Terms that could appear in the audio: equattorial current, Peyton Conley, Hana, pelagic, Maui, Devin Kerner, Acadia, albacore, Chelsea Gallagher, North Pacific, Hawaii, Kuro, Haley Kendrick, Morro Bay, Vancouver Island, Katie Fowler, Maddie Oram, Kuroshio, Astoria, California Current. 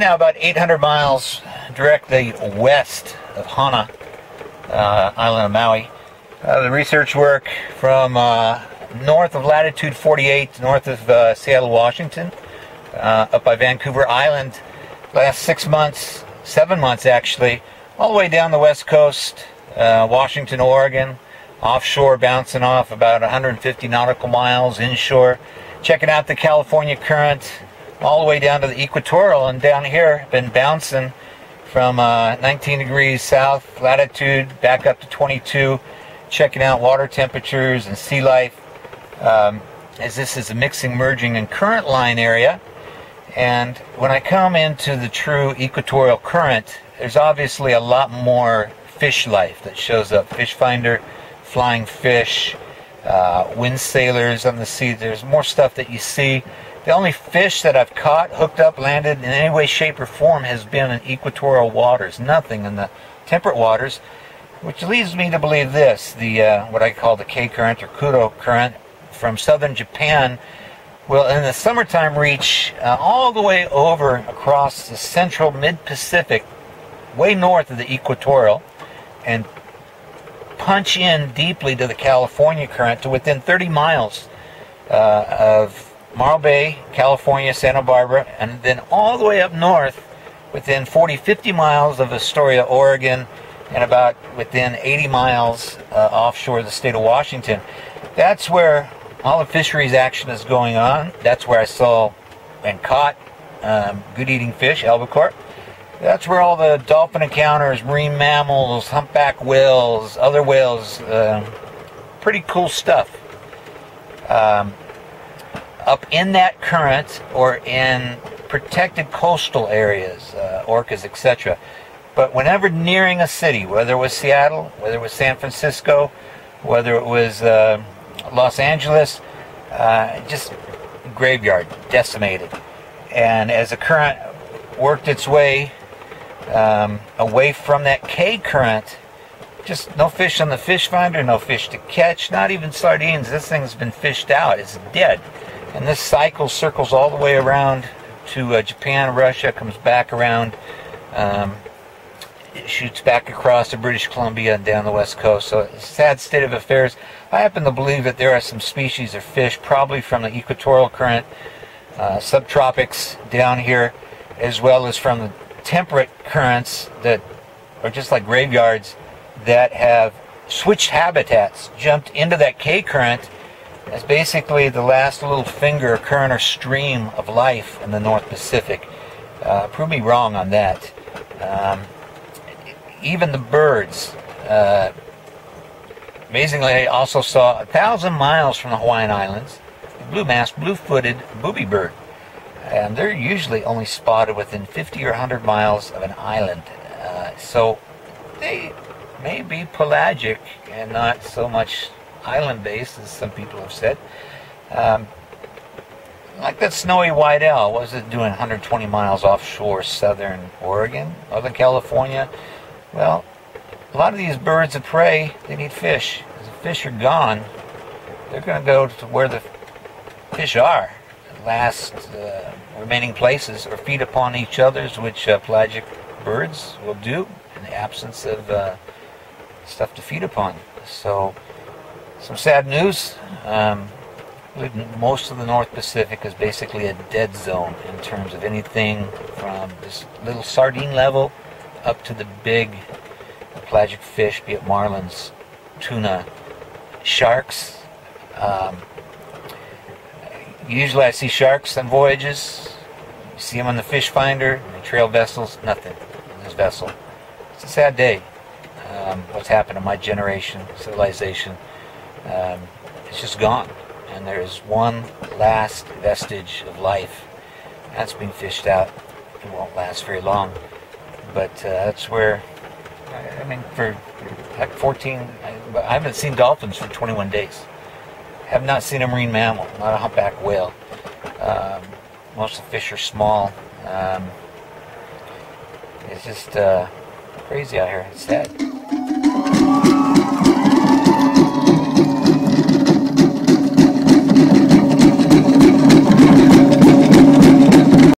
now about 800 miles directly west of Hana, island of Maui. The research work from north of latitude 48, north of Seattle, Washington, up by Vancouver Island, last 6 months, 7 months actually, all the way down the west coast, Washington, Oregon, offshore bouncing off about 150 nautical miles inshore, checking out the California current, all the way down to the equatorial, and down here been bouncing from 19 degrees south latitude back up to 22, checking out water temperatures and sea life, as this is a mixing, merging, and current line area. And when I come into the true equatorial current, there's obviously a lot more fish life that shows up. Fish finder, flying fish, wind sailors on the sea. There's more stuff that you see. The only fish that I've caught, hooked up, landed in any way, shape, or form has been in equatorial waters. Nothing in the temperate waters, which leads me to believe this: the what I call the K current or Kuro current from southern Japan will, in the summertime, reach all the way over across the central mid-Pacific, way north of the equatorial, and punch in deeply to the California current to within 30 miles of Morro Bay, California, Santa Barbara, and then all the way up north within 40-50 miles of Astoria, Oregon, and about within 80 miles offshore of the state of Washington. That's where all the fisheries action is going on. That's where I saw and caught good-eating fish, albacore. That's where all the dolphin encounters, marine mammals, humpback whales, other whales, pretty cool stuff. Up in that current or in protected coastal areas, orcas, etc. But whenever nearing a city, whether it was Seattle, whether it was San Francisco, whether it was Los Angeles, just graveyard, decimated. And as the current worked its way away from that K current, just no fish on the fish finder, no fish to catch, not even sardines. This thing's been fished out, it's dead. And this cycle circles all the way around to Japan, Russia, comes back around, it shoots back across to British Columbia and down the west coast. So it's a sad state of affairs. I happen to believe that there are some species of fish, probably from the equatorial current, subtropics down here, as well as from the temperate currents that are just like graveyards, that have switched habitats, jumped into that K current. It's basically the last little finger, current, or stream of life in the North Pacific. Prove me wrong on that. Even the birds. Amazingly, I also saw 1,000 miles from the Hawaiian Islands, the blue-masked, blue-footed booby bird. And they're usually only spotted within 50 or 100 miles of an island. So they may be pelagic and not so much island-based, as some people have said. Like that snowy white-owl, what was it doing 120 miles offshore southern Oregon, northern California? Well, a lot of these birds of prey, they need fish. As the fish are gone, they're going to go to where the fish are, the last remaining places, or feed upon each other's, which pelagic birds will do in the absence of stuff to feed upon. So, some sad news. Most of the North Pacific is basically a dead zone in terms of anything from this little sardine level up to the big pelagic fish, be it marlins, tuna, sharks. Usually I see sharks on voyages. You see them on the fish finder, the trail vessels, nothing in this vessel. It's a sad day, what's happened to my generation, civilization. It's just gone, and there is one last vestige of life that's being fished out. It won't last very long, but that's where, I mean, for like 14, I haven't seen dolphins for 21 days. Have not seen a marine mammal, not a humpback whale. Most of the fish are small. It's just crazy out here. It's sad.